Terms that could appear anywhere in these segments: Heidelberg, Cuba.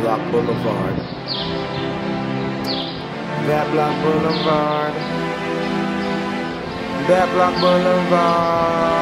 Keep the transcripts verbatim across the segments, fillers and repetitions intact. Block Boulevard. That Block Boulevard. That Block Boulevard.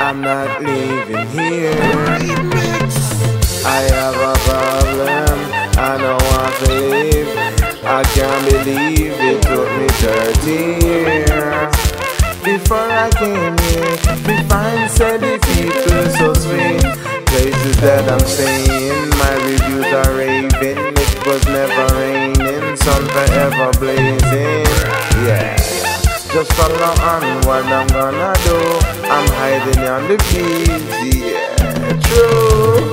I'm not leaving here. I have a problem, I don't want to leave. I can't believe it took me thirty years before I came here. We find certain people so sweet. Places that I'm staying, my reviews are raving. It was never raining, sun forever blazing. Yeah. Just follow on what I'm gonna do. I'm hiding on the beach, yeah, true.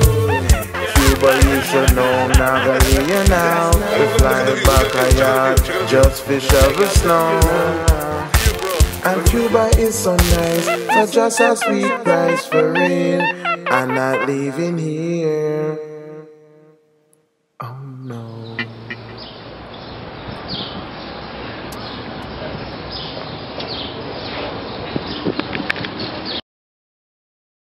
Cuba, you should know, Nagalia now. We fly back a yard, just fish out the snow. And Cuba is so nice, so just a sweet price for real. I'm not leaving here, oh no.